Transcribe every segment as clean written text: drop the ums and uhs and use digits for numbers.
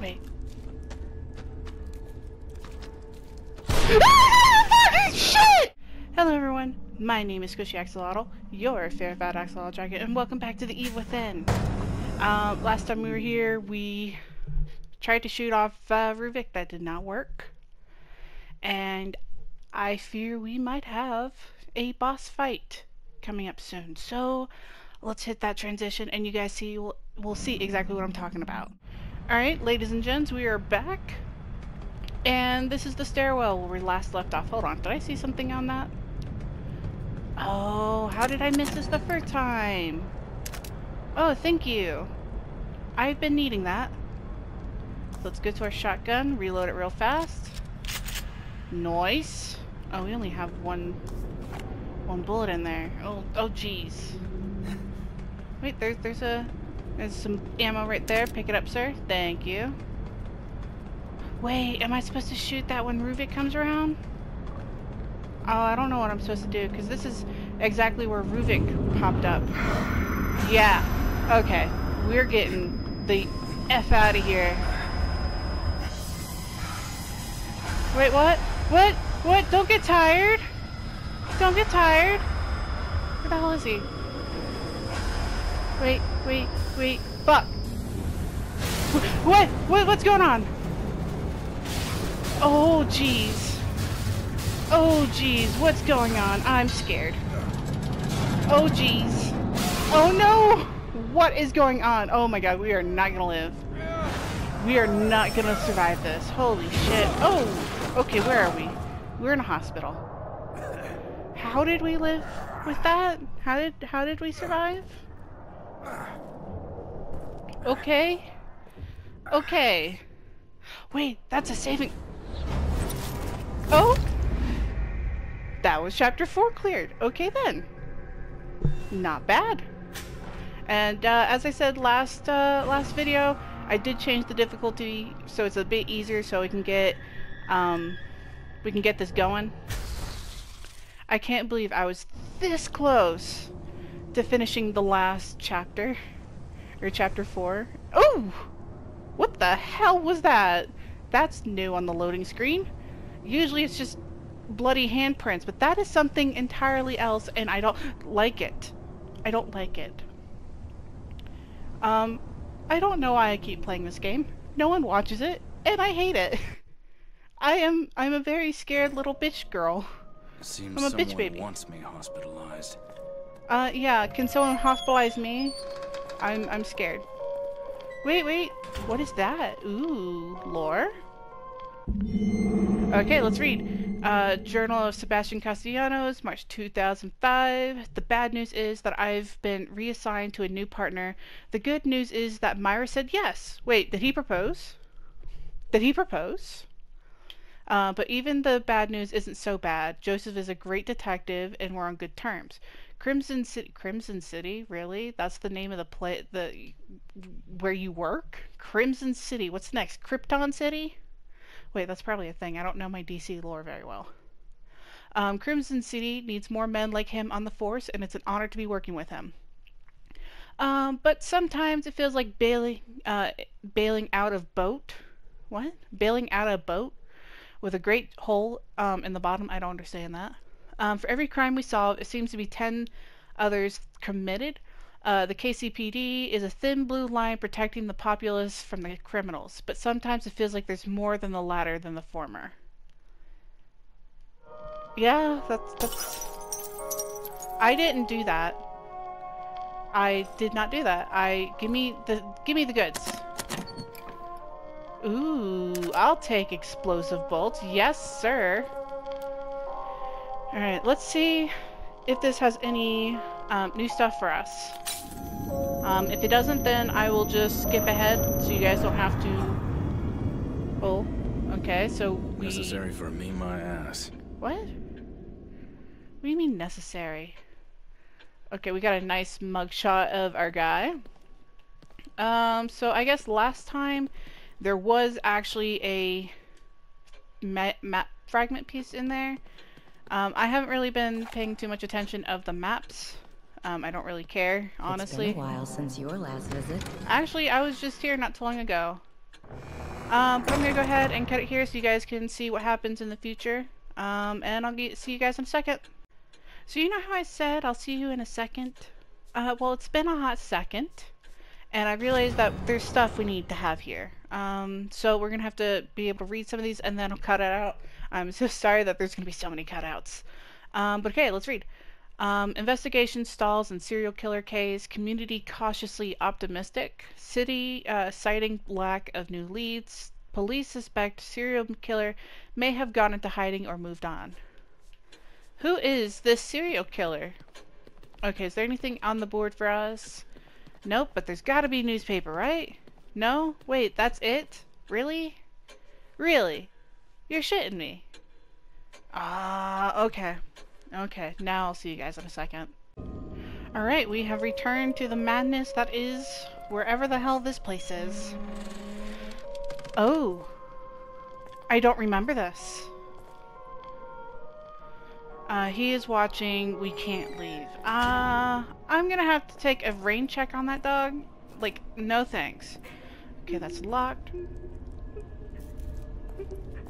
Wait. Shit! Hello everyone, my name is SquishyAxolotl, your favorite bad axolotl dragon, and welcome back to The Evil Within. Last time we were here, we tried to shoot off Ruvik. That did not work. And I fear we might have a boss fight coming up soon. So let's hit that transition and you guys see, we'll see exactly what I'm talking about. Alright, ladies and gents, we are back. And this is the stairwell where we last left off. Hold on, did I see something on that? Oh, how did I miss this the first time? Oh, thank you. I've been needing that. Let's go to our shotgun, reload it real fast. Nice. Oh, we only have one bullet in there. Oh geez. Wait, there's some ammo right there. Pick it up, sir. Thank you. Wait, am I supposed to shoot that when Ruvik comes around? Oh, I don't know what I'm supposed to do, because this is exactly where Ruvik popped up. Yeah. Okay. We're getting the F out of here. Wait, what? What? What? Don't get tired! Don't get tired! Where the hell is he? Wait, wait, wait. Fuck! What? What? What's going on? Oh, jeez. Oh, jeez. What's going on? I'm scared. Oh, jeez. Oh, no! What is going on? Oh, my God. We are not gonna live. We are not gonna survive this. Holy shit. Oh! Okay, where are we? We're in a hospital. How did we live with that? How did we survive? Okay. Okay. Wait, that's a saving... Oh! That was chapter 4 cleared. Okay then. Not bad. And as I said last video, I did change the difficulty so it's a bit easier so we can get this going. I can't believe I was this close to finishing the last chapter, or chapter 4. Oh! What the hell was that? That's new on the loading screen. Usually it's just bloody handprints, but that is something entirely else, and I don't like it. I don't like it. I don't know why I keep playing this game. No one watches it, and I hate it. I'm a very scared little bitch girl. Seems I'm a bitch baby. Wants me hospitalized. Yeah. Can someone hospitalize me? I'm scared. Wait, wait. What is that? Ooh, lore. Okay, let's read. Journal of Sebastian Castellanos, March 2005. The bad news is that I've been reassigned to a new partner. The good news is that Myra said yes. Wait, did he propose? Did he propose? But even the bad news isn't so bad. Joseph is a great detective, and we're on good terms. Crimson City, really? That's the name of the play, where you work? Crimson City. What's next? Krypton City? Wait, that's probably a thing. I don't know my DC lore very well. Crimson City needs more men like him on the force, and it's an honor to be working with him. But sometimes it feels like bailing out of boat. What? Bailing out of boat? With a great hole in the bottom. I don't understand that. For every crime we solve, it seems to be 10 others committed. The KCPD is a thin blue line protecting the populace from the criminals, but sometimes it feels like there's more than the latter than the former. Yeah, that's... I didn't do that. I did not do that. Give me the goods. Ooh, I'll take explosive bolts. Yes, sir. Alright, let's see if this has any new stuff for us. If it doesn't, then I will just skip ahead so you guys don't have to... Oh, okay, so we... Necessary for me, my ass. What? What do you mean necessary? Okay, we got a nice mugshot of our guy. So I guess last time... There was actually a map fragment piece in there. I haven't really been paying too much attention of the maps. I don't really care, honestly. It's been a while since your last visit. Actually, I was just here not too long ago. But I'm gonna go ahead and cut it here so you guys can see what happens in the future. And I'll see you guys in a second. So you know how I said I'll see you in a second? Well, it's been a hot second, and I realized that there's stuff we need to have here. So we're gonna have to be able to read some of these, and then I'll cut it out. I'm so sorry that there's gonna be so many cutouts. But okay, let's read. Investigation stalls and serial killer case. Community cautiously optimistic. City citing lack of new leads. Police suspect serial killer may have gone into hiding or moved on. Who is this serial killer? Okay, is there anything on the board for us? Nope, but there's gotta be newspaper, right? No? Wait, that's it? Really? Really? You're shitting me. Ah, okay. Okay, now I'll see you guys in a second. Alright, we have returned to the madness that is wherever the hell this place is. Oh. I don't remember this. He is watching. We can't leave. I'm gonna have to take a rain check on that dog. Like, no thanks. Okay, that's locked.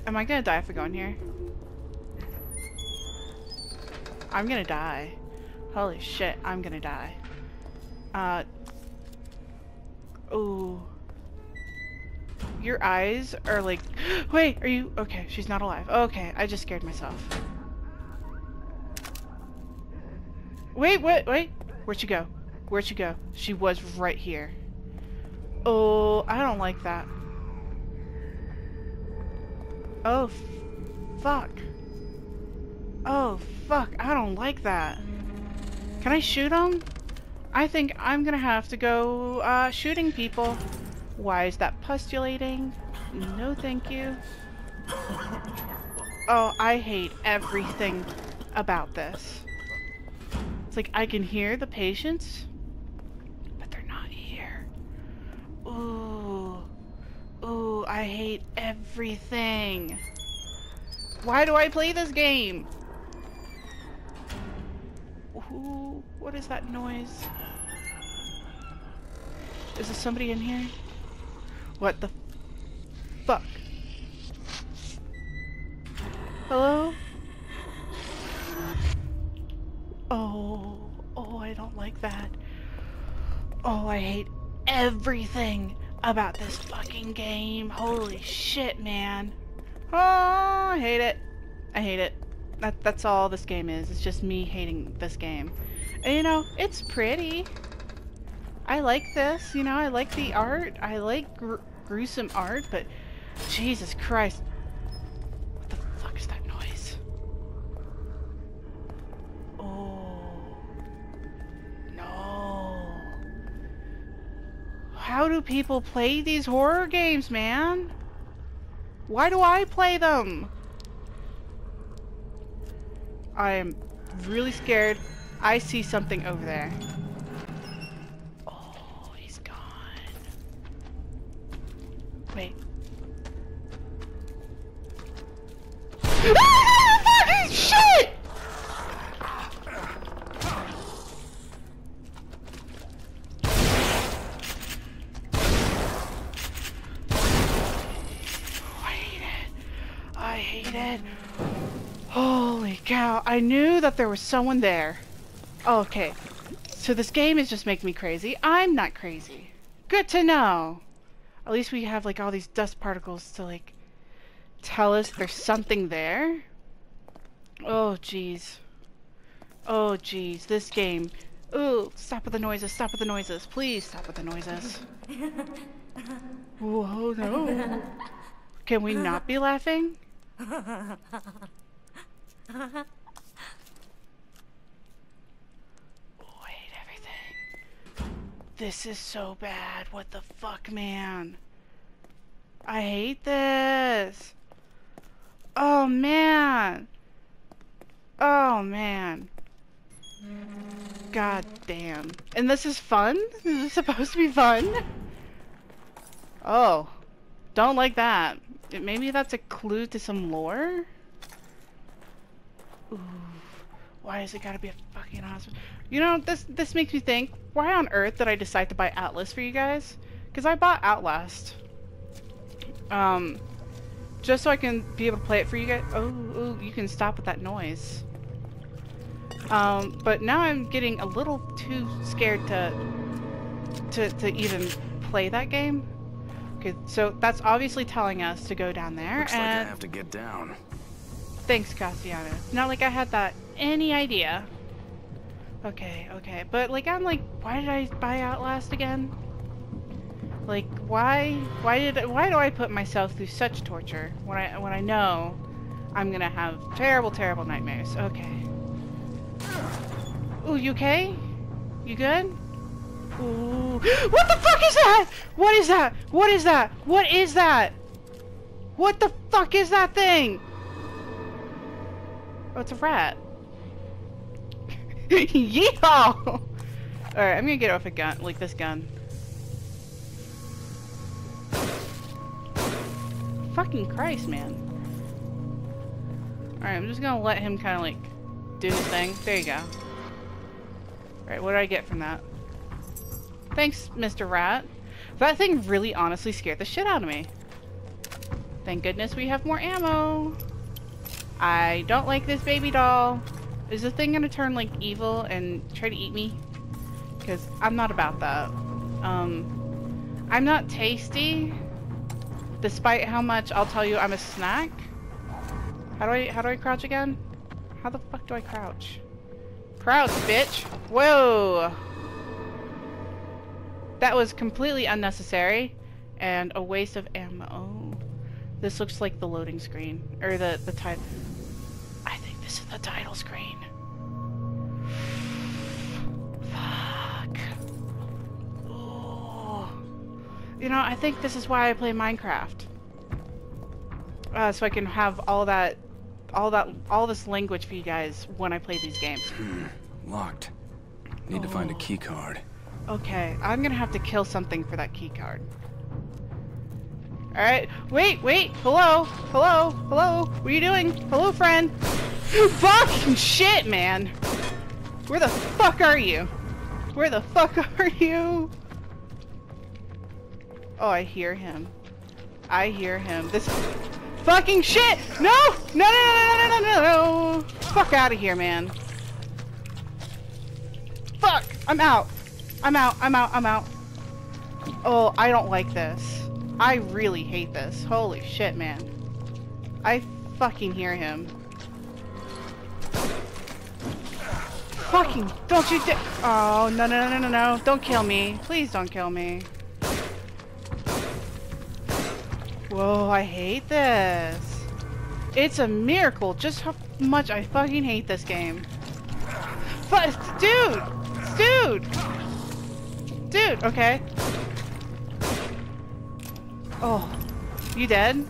Am I gonna die if I go in here? I'm gonna die. Holy shit, I'm gonna die. Ooh. Your eyes are like... Wait, are you... Okay, she's not alive. Okay, I just scared myself. Wait, wait, wait. Where'd she go? Where'd she go? She was right here. Oh, I don't like that. Oh, fuck. Oh, fuck. I don't like that. Can I shoot him? I think I'm gonna have to go shooting people. Why is that pustulating? No, thank you. Oh, I hate everything about this. Like, I can hear the patients, but they're not here. Ooh. Ooh, I hate everything. Why do I play this game? Ooh, what is that noise? Is there somebody in here? What the fuck? Hello? Oh, oh, I don't like that. Oh, I hate everything about this fucking game. Holy shit, man. Oh, I hate it. I hate it. That's all this game is. It's just me hating this game. And, you know, it's pretty. I like this, you know, I like the art. I like gruesome art, but Jesus Christ. What the fuck is that? How do people play these horror games, man? Why do I play them? I am really scared. I see something over there. Oh, he's gone. Wait. Ah, fucking shit! Holy cow, I knew that there was someone there. Okay, so this game is just making me crazy. I'm not crazy. Good to know. At least we have like all these dust particles to like tell us there's something there. Oh jeez. Oh jeez, this game. Ooh, stop with the noises, stop with the noises. Please stop with the noises. Whoa, no. Can we not be laughing? Oh, I hate everything. This is so bad. What the fuck, man? I hate this. Oh, man. Oh, man. God damn. And this is fun? Is this supposed to be fun? Oh. Don't like that. Maybe that's a clue to some lore? Ooh, why has it gotta be a fucking hospital? You know, this makes me think, why on earth did I decide to buy Atlas for you guys? Because I bought Outlast. Just so I can be able to play it for you guys. Oh, you can stop with that noise. But now I'm getting a little too scared to even play that game. Okay, so that's obviously telling us to go down there. Looks and like I have to get down. Thanks, Cassiana. Not like I had that any idea. Okay, okay, but like I'm like, why did I buy Outlast again? Like why do I put myself through such torture when I know I'm gonna have terrible nightmares? Okay. Ooh, you okay? You good? Ooh. What the fuck is that? What is that? What is that? What is that? What the fuck is that thing? Oh, it's a rat. Yeehaw! Alright, I'm gonna get off a gun, like this gun. Fucking Christ, man. Alright, I'm just gonna let him kinda like do his thing. There you go. Alright, what do I get from that? Thanks, Mr. Rat. That thing really honestly scared the shit out of me. Thank goodness we have more ammo. I don't like this baby doll. Is the thing gonna turn like evil and try to eat me? Because I'm not about that. I'm not tasty, despite how much I'll tell you I'm a snack. How do I crouch again? How the fuck do I crouch? Crouch, bitch! Whoa! That was completely unnecessary and a waste of ammo. This looks like the loading screen. Or the title. I think this is the title screen. Fuck. Ooh. You know, I think this is why I play Minecraft. So I can have all this language for you guys when I play these games. Locked. Need to find a key card. Okay, I'm gonna have to kill something for that key card. Alright, wait, hello, what are you doing? Hello, friend. Fucking shit, man. Where the fuck are you? Where the fuck are you? Oh, I hear him. I hear him. This fucking shit! No! Fuck out of here, man. Fuck! I'm out. Oh, I don't like this. I really hate this. Holy shit, man. I fucking hear him. Fucking don't you dare. Oh, no. Don't kill me. Please don't kill me. Whoa, I hate this. It's a miracle just how much I fucking hate this game. But dude, okay. Oh, you dead?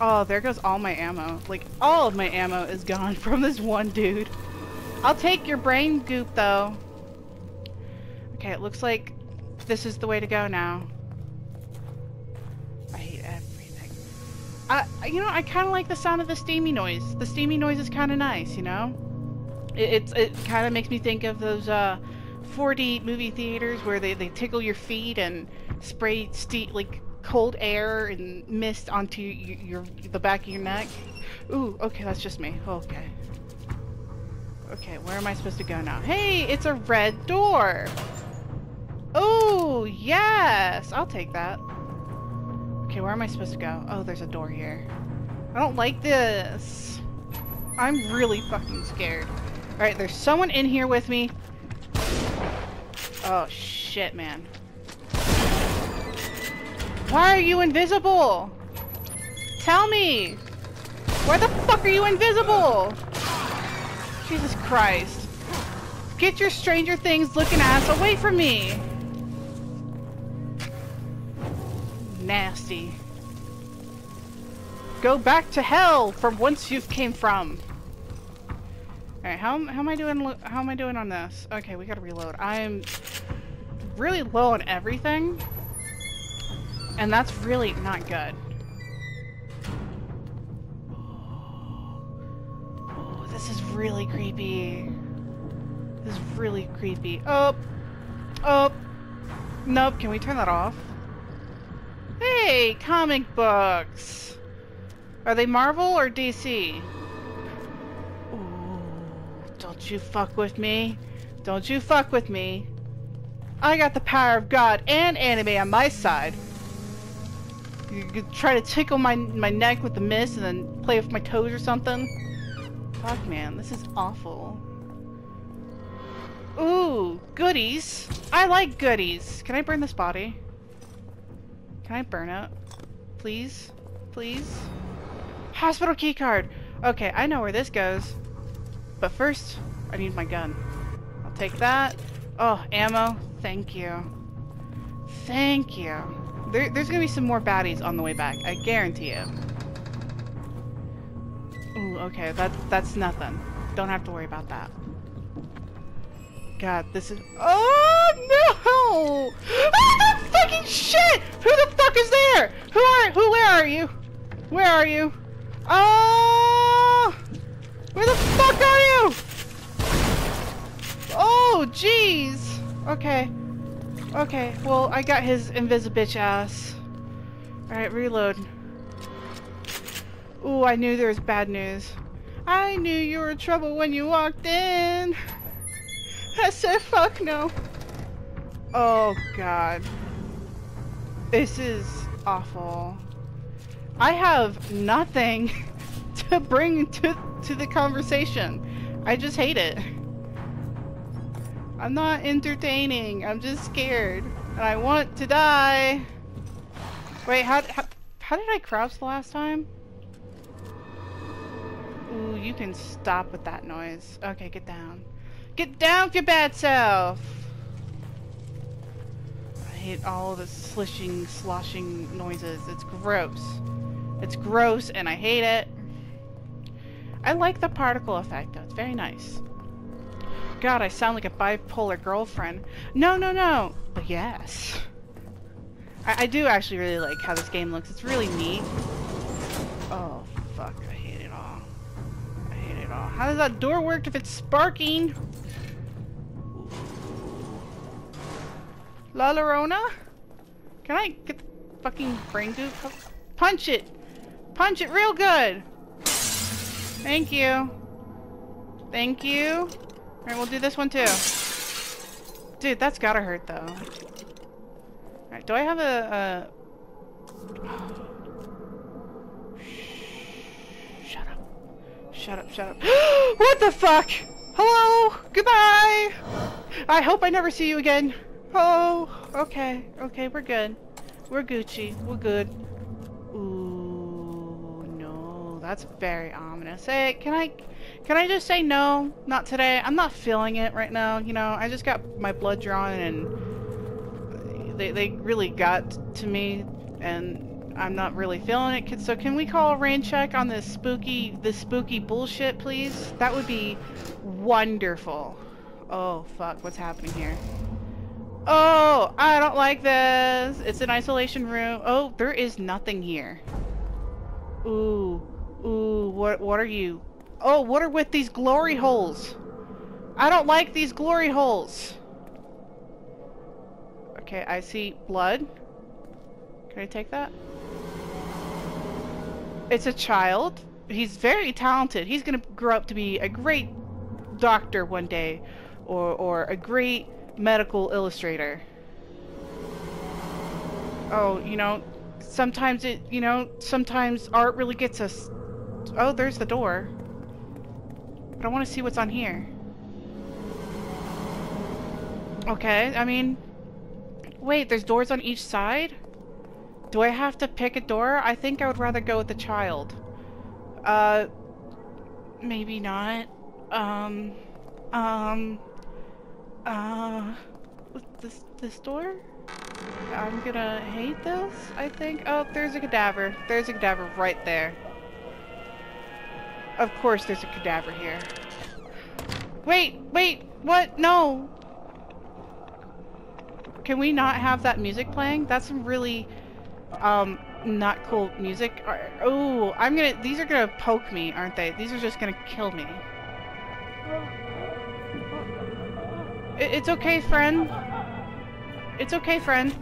Oh, there goes all my ammo. Like, all of my ammo is gone from this one dude. I'll take your brain goop, though. Okay, it looks like this is the way to go now. I hate everything. You know, I kind of like the sound of the steamy noise. The steamy noise is kind of nice, you know? It kind of makes me think of those 4D movie theaters where they tickle your feet and spray like cold air and mist onto the back of your neck. Ooh, okay, that's just me. Okay. Okay, where am I supposed to go now? Hey, it's a red door! Ooh, yes! I'll take that. Okay, where am I supposed to go? Oh, there's a door here. I don't like this. I'm really fucking scared. Alright, there's someone in here with me. Oh, shit, man. Why are you invisible? Tell me! Why the fuck are you invisible? Jesus Christ. Get your Stranger Things looking ass away from me! Nasty. Go back to hell from whence you came from. Alright, how am I doing? How am I doing on this? Okay, we gotta reload. I'm really low on everything, and that's really not good. Oh, this is really creepy. This is really creepy. Oh, nope. Can we turn that off? Hey, comic books. Are they Marvel or DC? Ooh, don't you fuck with me. Don't you fuck with me. I got the power of God and anime on my side. You could try to tickle my neck with the mist and then play with my toes or something. Fuck, man, this is awful. Ooh, goodies. I like goodies. Can I burn this body? Can I burn it? Please? Please? Hospital keycard! Okay, I know where this goes. But first, I need my gun. I'll take that. Oh, ammo. Thank you. Thank you. There's gonna be some more baddies on the way back. I guarantee you. Ooh, okay. That's nothing. Don't have to worry about that. God, this is... Oh, no! Ah, the fucking shit! Who the fuck is there? Where are you? Where are you? Oh! Where the fuck are you? Oh, jeez! Okay. Okay, well, I got his invisibitch ass. Alright, reload. Ooh, I knew there was bad news. I knew you were in trouble when you walked in! I said fuck no. Oh god. This is awful. I have nothing to bring to the conversation. I just hate it. I'm not entertaining. I'm just scared. And I want to die. Wait, how did I crouch the last time? Ooh, you can stop with that noise. Okay, get down. Get down with your bad self! I hate all the slishing, sloshing noises. It's gross. It's gross and I hate it. I like the particle effect though. It's very nice. God, I sound like a bipolar girlfriend. No, no, no! But yes. I do actually really like how this game looks. It's really neat. Oh, fuck. I hate it all. I hate it all. How does that door work if it's sparking? La Llorona? Can I get the fucking brain goop? Punch it! Punch it real good! Thank you. Thank you. Alright, we'll do this one too. Dude, that's gotta hurt though. Alright, do I have a... Shut up. Shut up, shut up. What the fuck? Hello! Goodbye! I hope I never see you again. Oh, okay, okay, we're good. We're Gucci, we're good. Ooh, no, that's very ominous. Hey, can I just say no? Not today, I'm not feeling it right now, you know, I just got my blood drawn and they really got to me and I'm not really feeling it. So can we call a rain check on this spooky bullshit, please? That would be wonderful. Oh, fuck, what's happening here? Oh, I don't like this. It's an isolation room. Oh, there is nothing here. Ooh, ooh, what are you? Oh, what are with these glory holes? I don't like these glory holes. Okay, I see blood. Can I take that? It's a child. He's very talented. He's gonna grow up to be a great doctor one day, or a great medical illustrator. Oh, you know, sometimes it, you know, sometimes art really gets us. Oh, there's the door. But I want to see what's on here. Okay, I mean, wait, there's doors on each side? Do I have to pick a door? I think I would rather go with the child. Maybe not. This door? I'm gonna hate this, I think. Oh, there's a cadaver. There's a cadaver right there. Of course there's a cadaver here. Wait, wait, what? No! Can we not have that music playing? That's some really, not cool music. Oh, I'm gonna, these are gonna poke me, aren't they? These are just gonna kill me. It's okay, friend. It's okay, friend.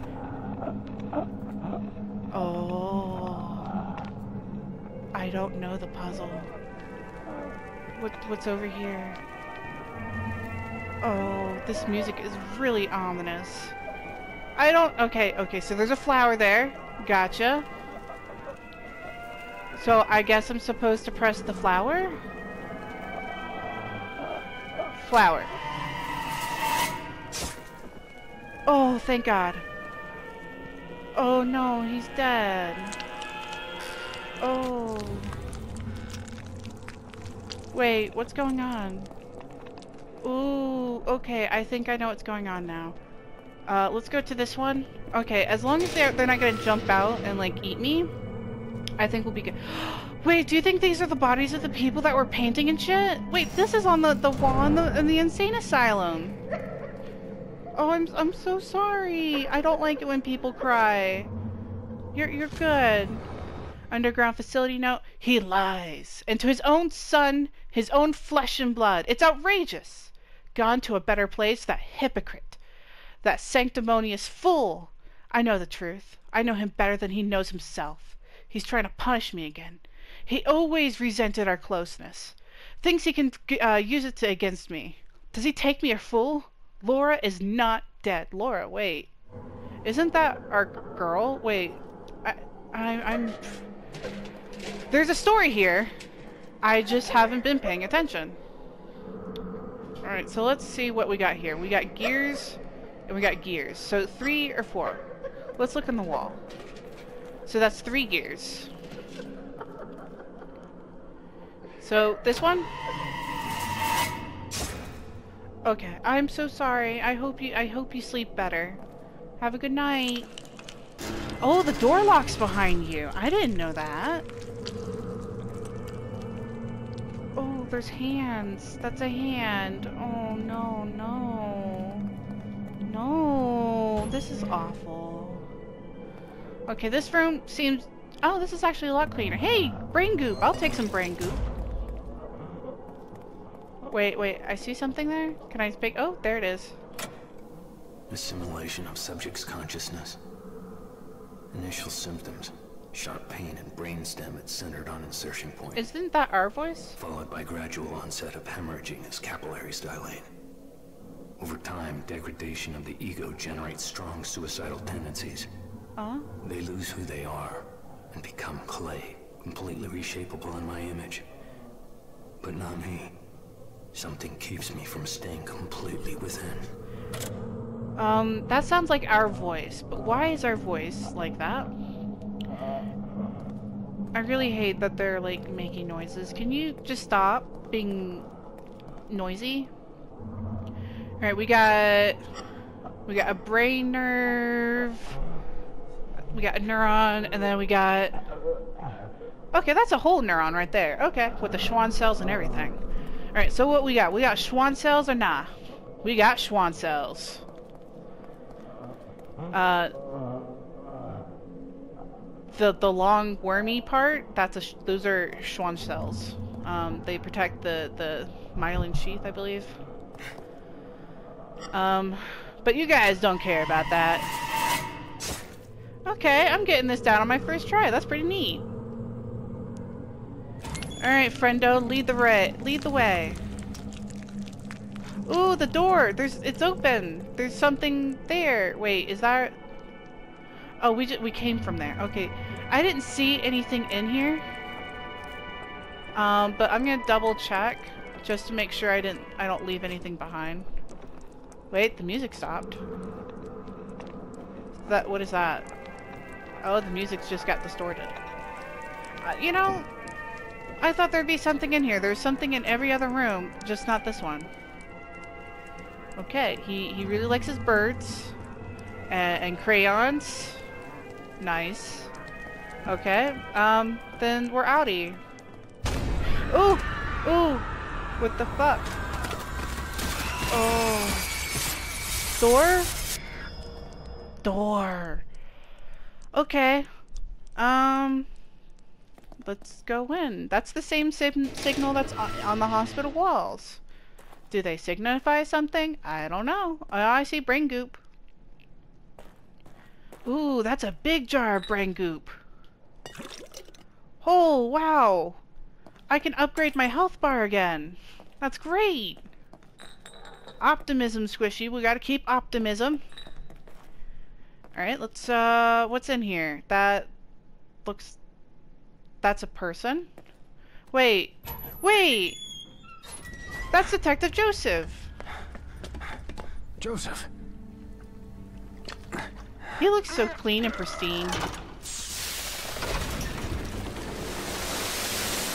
Oh. I don't know the puzzle. What's over here? Oh, this music is really ominous. Okay, so there's a flower there. Gotcha. So I guess I'm supposed to press the flower? Flower. Oh, thank God. Oh no, he's dead. Oh. Wait, what's going on? Ooh, okay, I think I know what's going on now. Let's go to this one. Okay, as long as they're not gonna jump out and like eat me, I think we'll be good. Wait, do you think these are the bodies of the people that were painting and shit? Wait, this is on the wall in the insane asylum. Oh, I'm so sorry. I don't like it when people cry. You're good. Underground facility note. He lies. And to his own son, his own flesh and blood. It's outrageous. Gone to a better place, that hypocrite. That sanctimonious fool. I know the truth. I know him better than he knows himself. He's trying to punish me again. He always resented our closeness. Thinks he can use it against me. Does he take me a fool? Laura is not dead. Laura, wait. Isn't that our girl? Wait. I'm... There's a story here. I just haven't been paying attention. Alright, so let's see what we got here. We got gears, and we got gears. So 3 or 4. Let's look on the wall. So that's 3 gears. So, this one? Okay, I'm so sorry. I hope you sleep better. Have a good night. Oh, the door lock's behind you. I didn't know that. Oh, there's hands. That's a hand. Oh, no, no. No, this is awful. Okay, this room seems... Oh, this is actually a lot cleaner. Hey, brain goop. I'll take some brain goop. Wait, I see something there? Can I speak? Oh, there it is. The simulation of subject's consciousness. Initial symptoms. Sharp pain and brain stem at centered on insertion point. Isn't that our voice? Followed by gradual onset of hemorrhaging as capillaries dilate. Over time, degradation of the ego generates strong suicidal tendencies. Uh-huh. They lose who they are and become clay, completely reshapable in my image. But not me. Something keeps me from staying completely within. That sounds like our voice, but why is our voice like that? I really hate that they're, like, making noises. Can you just stop being noisy? Alright, we got a brain nerve, we got a neuron, and then we got... Okay, that's a whole neuron right there. Okay, with the Schwann cells and everything. Alright, so what we got? We got Schwann cells or nah? We got Schwann cells. The long wormy part, that's those are Schwann cells. They protect the myelin sheath, I believe. But you guys don't care about that. Okay, I'm getting this down on my first try. That's pretty neat. Alright, friendo, lead the way. Ooh, the door! It's open! There's something there! Wait, is that... Oh, we came from there. Okay. I didn't see anything in here. But I'm gonna double check just to make sure I don't leave anything behind. Wait, the music stopped. What is that? Oh, the music's just got distorted. You know... I thought there'd be something in here. There's something in every other room, just not this one. Okay, he really likes his birds. And crayons. Nice. Okay, then we're outie. Ooh! What the fuck? Oh. Door? Okay. Let's go in. That's the same signal that's on the hospital walls. Do they signify something? I don't know. I see brain goop. Ooh, that's a big jar of brain goop. Oh, wow. I can upgrade my health bar again. That's great. Optimism, Squishy. We gotta keep optimism. Alright, let's, what's in here? That looks... That's a person? Wait. Wait! That's Detective Joseph! Joseph! He looks so clean and pristine.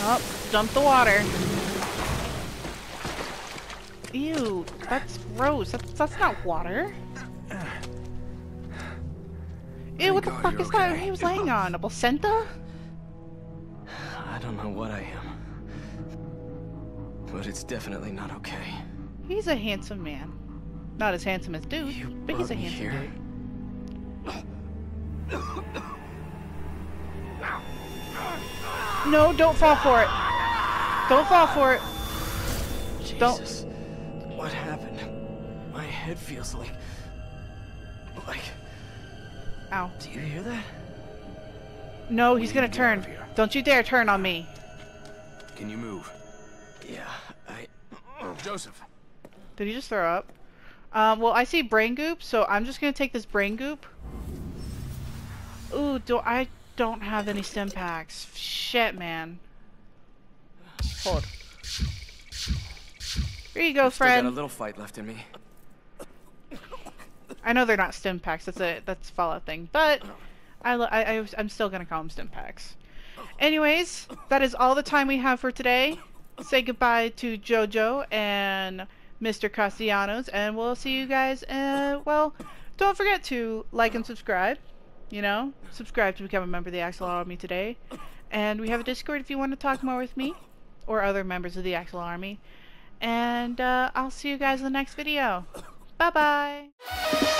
Oh, dump the water. Ew, that's gross. That's not water. Ew, what the fuck is that he was laying on? A placenta? I don't know what I am. But it's definitely not okay. He's a handsome man. Not as handsome as dude, but he's a handsome dude. No, don't fall for it. Don't fall for it. Jesus. Don't. What happened? My head feels like... Ow. Do you hear that? No, he's gonna turn. Don't you dare turn on me. Can you move? Yeah, Joseph. Did he just throw up? Well, I see brain goop, so I'm just gonna take this brain goop. Ooh, I don't have any stim packs. Shit, man. Hold. Here you go, friend. Still got a little fight left in me. I know they're not stim packs. That's a Fallout thing, but I'm still gonna call them stim packs. Anyways, that is all the time we have for today. Say goodbye to JoJo and Mr. Castellanos, and we'll see you guys. Well, don't forget to like and subscribe. You know, subscribe to become a member of the Axolotl Army today. And we have a Discord if you want to talk more with me or other members of the Axolotl Army. And I'll see you guys in the next video. Bye-bye.